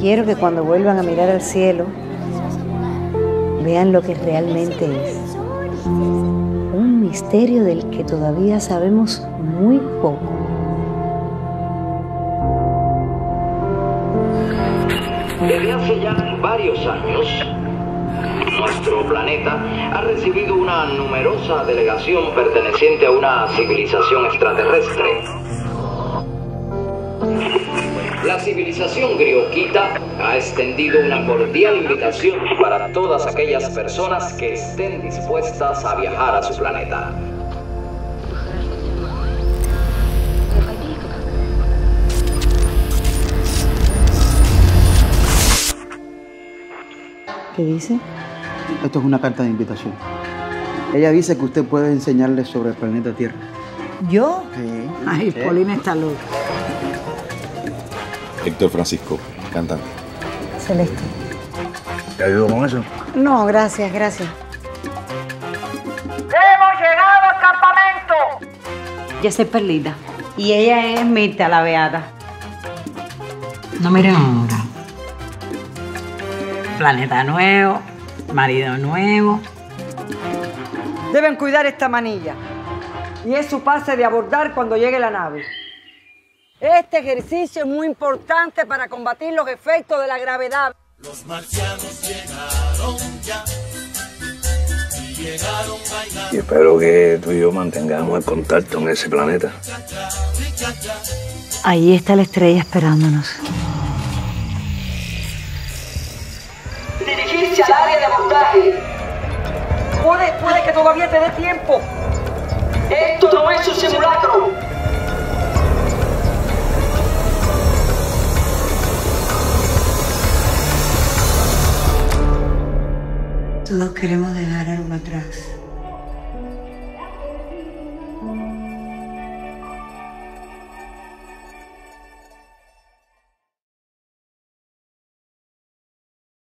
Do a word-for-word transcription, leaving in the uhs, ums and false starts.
Quiero que cuando vuelvan a mirar al cielo, vean lo que realmente es. Un misterio del que todavía sabemos muy poco. Desde hace ya varios años, nuestro planeta ha recibido una numerosa delegación perteneciente a una civilización extraterrestre. La civilización grioquita ha extendido una cordial invitación para todas aquellas personas que estén dispuestas a viajar a su planeta. ¿Qué dice? Esto es una carta de invitación. Ella dice que usted puede enseñarle sobre el planeta Tierra. ¿Yo? Sí. Ay, sí. Paulina está loca. Héctor Francisco, cantante. Celeste. ¿Te ayudo con eso? No, gracias, gracias. ¡Hemos llegado al campamento! Yo soy Perlita. Y ella es Mirta La Beata. No miren ahora. Planeta nuevo, marido nuevo. Deben cuidar esta manilla y es su pase de abordar cuando llegue la nave. Este ejercicio es muy importante para combatir los efectos de la gravedad. Los marcianos llegaron ya y llegaron bailando. Y espero que tú y yo mantengamos el contacto en ese planeta. Ahí está la estrella esperándonos. Dirigirse al área de abordaje. Puede, puede que todavía te dé tiempo. Esto no es un simulacro. Todos queremos dejar algo atrás.